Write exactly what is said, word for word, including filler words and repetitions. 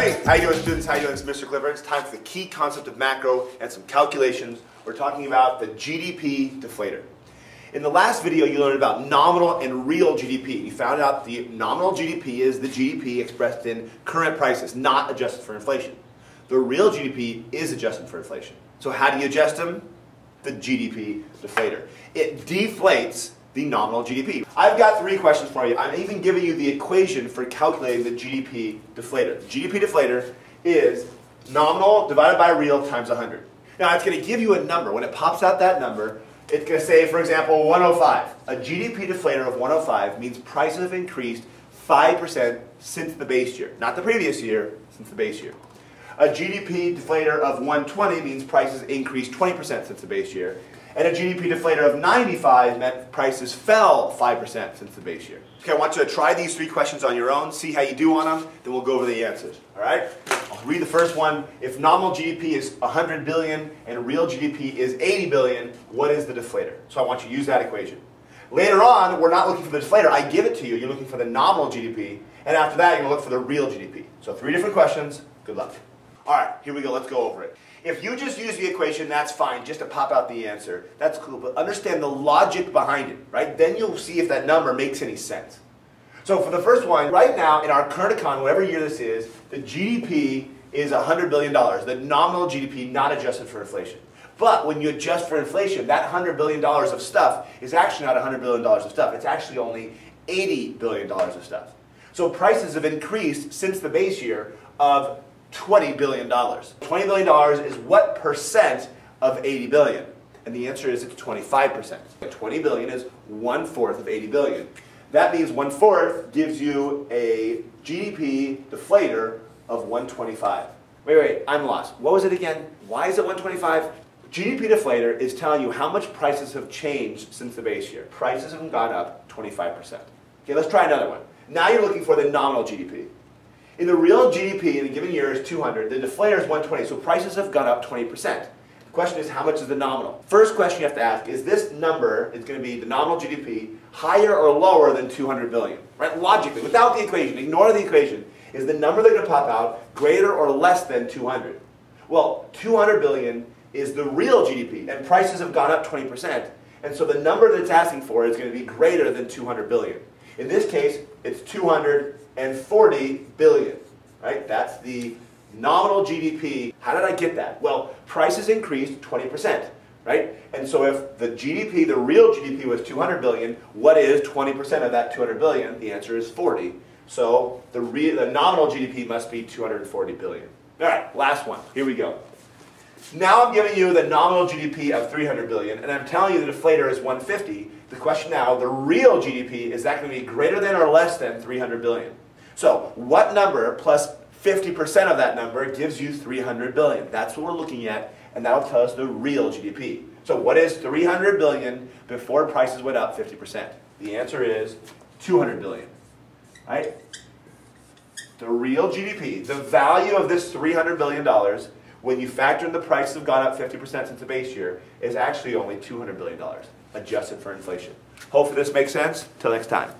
Hey, how you doing, students? How you doing? It's Mister Clifford. It's time for the key concept of macro and some calculations. We're talking about the G D P deflator. In the last video, you learned about nominal and real G D P. You found out the nominal G D P is the G D P expressed in current prices, not adjusted for inflation. The real G D P is adjusted for inflation. So how do you adjust them? The G D P deflator. It deflates the nominal G D P. I've got three questions for you. I'm even giving you the equation for calculating the G D P deflator. The G D P deflator is nominal divided by real times one hundred. Now it's going to give you a number. When it pops out that number, it's going to say, for example, one oh five. A G D P deflator of one oh five means prices have increased five percent since the base year. Not the previous year, since the base year. A G D P deflator of one twenty means prices increased twenty percent since the base year. And a G D P deflator of ninety-five meant prices fell five percent since the base year. Okay, I want you to try these three questions on your own, see how you do on them, then we'll go over the answers, all right? I'll read the first one. If nominal G D P is one hundred billion and real G D P is eighty billion, what is the deflator? So I want you to use that equation. Later on, we're not looking for the deflator. I give it to you. You're looking for the nominal G D P, and after that, you're going to look for the real G D P. So three different questions. Good luck. All right, here we go. Let's go over it. If you just use the equation, that's fine, just to pop out the answer. That's cool, but understand the logic behind it, right? Then you'll see if that number makes any sense. So for the first one, right now in our current economy, whatever year this is, the G D P is one hundred billion dollars, the nominal G D P not adjusted for inflation. But when you adjust for inflation, that one hundred billion dollars of stuff is actually not one hundred billion dollars of stuff. It's actually only eighty billion dollars of stuff. So prices have increased since the base year of twenty billion dollars. twenty billion dollars is what percent of eighty billion? And the answer is it's twenty-five percent. twenty billion is one-fourth of eighty billion. That means one-fourth gives you a G D P deflator of one twenty-five. Wait, wait, I'm lost. What was it again? Why is it one twenty-five? G D P deflator is telling you how much prices have changed since the base year. Prices have gone up twenty-five percent. Okay, let's try another one. Now you're looking for the nominal G D P. In the real G D P in a given year is two hundred, the deflator is one twenty, so prices have gone up twenty percent. The question is, how much is the nominal? First question you have to ask is, this number is going to be the nominal G D P higher or lower than two hundred billion? Right? Logically, without the equation, ignore the equation, is the number they're going to pop out greater or less than two hundred? Well, two hundred billion is the real G D P, and prices have gone up twenty percent, and so the number that it's asking for is going to be greater than two hundred billion. In this case, it's two hundred forty billion, right? That's the nominal G D P. How did I get that? Well, prices increased twenty percent, right? And so if the G D P, the real G D P was two hundred billion, what is twenty percent of that two hundred billion? The answer is forty. So the, re the nominal G D P must be two hundred forty billion. All right, last one. Here we go. Now I'm giving you the nominal G D P of three hundred billion, and I'm telling you the deflator is one fifty. The question now, the real G D P, is that going to be greater than or less than three hundred billion? So what number plus fifty percent of that number gives you three hundred billion? That's what we're looking at, and that'll tell us the real G D P. So what is three hundred billion before prices went up fifty percent? The answer is two hundred billion. Right? The real G D P, the value of this three hundred billion dollars, when you factor in the prices have gone up fifty percent since the base year, is actually only two hundred billion dollars, adjusted for inflation. Hopefully this makes sense. Till next time.